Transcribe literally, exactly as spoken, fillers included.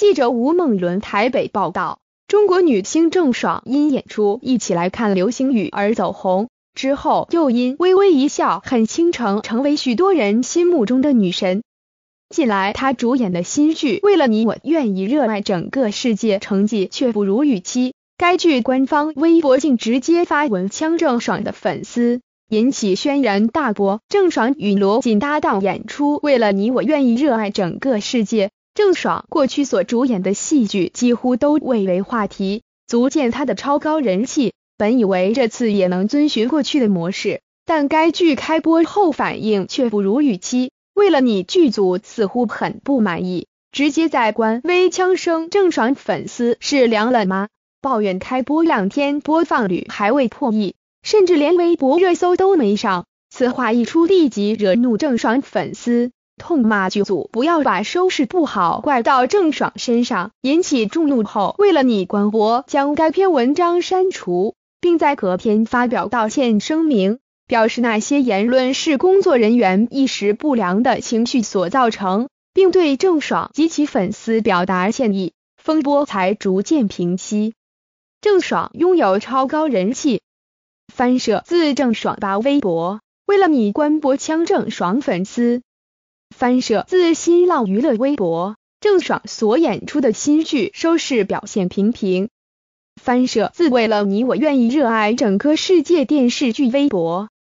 记者吴梦伦台北报道，中国女星郑爽因演出《一起来看流星雨》而走红，之后又因《微微一笑很倾城》成为许多人心目中的女神。近来她主演的新剧《为了你我愿意热爱整个世界》成绩却不如预期，该剧官方微博竟直接发文呛郑爽的粉丝，引起轩然大波。郑爽与罗晋搭档演出《为了你我愿意热爱整个世界》，郑爽过去所主演的戏剧几乎都蔚为话题，足见她的超高人气。本以为这次也能遵循过去的模式，但该剧开播后反应却不如预期，为了你剧组似乎很不满意，直接在官微呛声郑爽粉丝是凉了吗，抱怨开播两天播放率还未破亿，甚至连微博热搜都没上。此话一出，立即惹怒郑爽粉丝，痛骂剧组不要把收视不好怪到郑爽身上。引起众怒后，为了你官博将该篇文章删除，并在隔天发表道歉声明，表示那些言论是工作人员一时不良的情绪所造成，并对郑爽及其粉丝表达歉意，风波才逐渐平息。郑爽拥有超高人气。翻社自郑爽把微博为了你官博呛郑爽粉丝。翻社自新浪娱乐微博，郑爽所演出的新剧收视表现平平。翻社自为了你我愿意热爱整个世界电视剧微博，